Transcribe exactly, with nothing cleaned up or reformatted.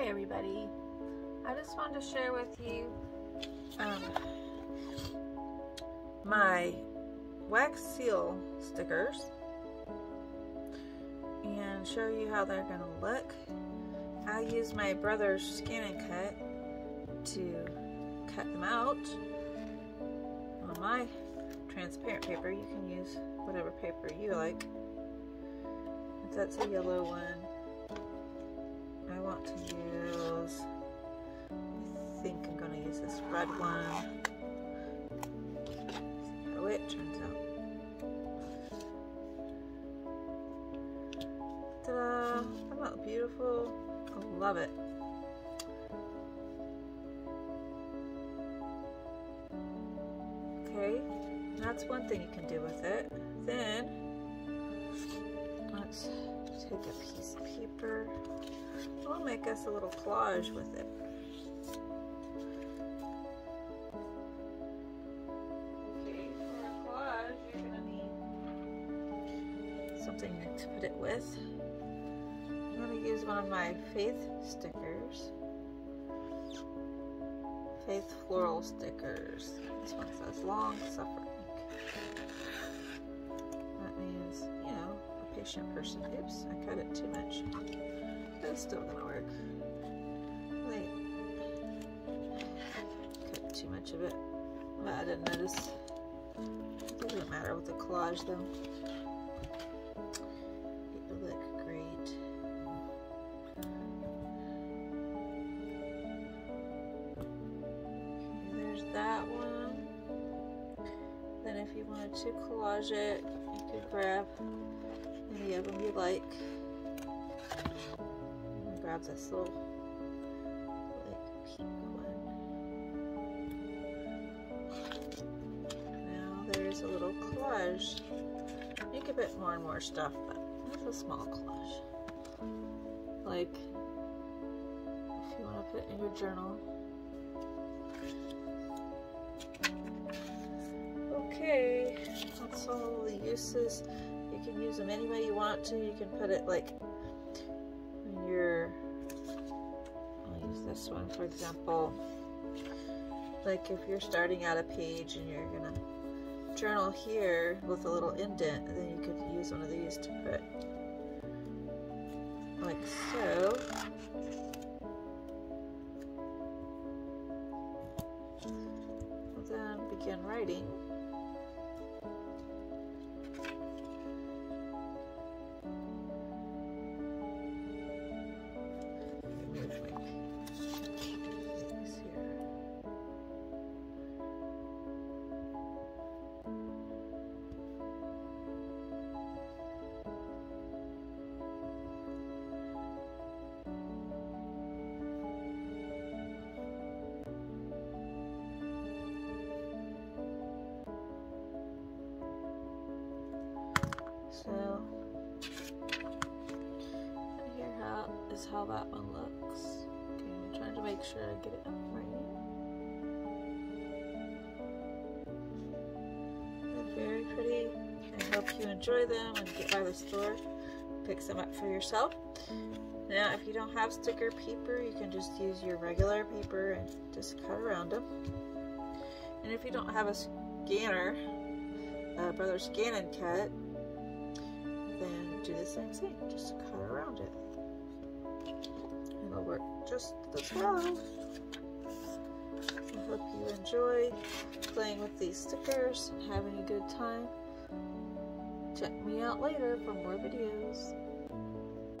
Hi everybody, I just wanted to share with you um, my wax seal stickers and show you how they're going to look. I use my Brother ScanNCut to cut them out on my transparent paper. You can use whatever paper you like. If that's a yellow one, I want to use, I think I'm going to use this red one. See how it turns out. Ta-da! Isn't that beautiful? I love it. Okay, that's one thing you can do with it. Then, let's take a piece of paper. We'll make us a little collage with it. Okay, for a collage, you're going to need something to put it with. I'm going to use one of my Faith stickers. Faith floral stickers. This one says long suffering. That means, you know, a patient person. Oops, I cut it too much. It's still gonna work. Wait, cut too much of it, but I didn't notice. It doesn't matter with the collage though. It will look great. Okay, there's that one. Then if you wanted to collage it, you could grab any of them you like. Grab this little like pink one. Now there's a little collage. You can put more and more stuff, but it's a small collage. Like if you want to put it in your journal. Okay, that's all the uses. You can use them any way you want to. You can put it like your, I'll use this one for example, like if you're starting out a page and you're gonna journal here with a little indent, then you could use one of these to put like so. And then begin writing. So, and here how, is how that one looks. Okay, I'm trying to make sure I get it up right. They're very pretty. I hope you enjoy them and get by the store. Pick some up for yourself. Now, if you don't have sticker paper, you can just use your regular paper and just cut around them. And if you don't have a scanner, uh, Brother ScanNCut, do the same thing, just cut around it. It'll work just as well. I hope you enjoy playing with these stickers and having a good time. Check me out later for more videos.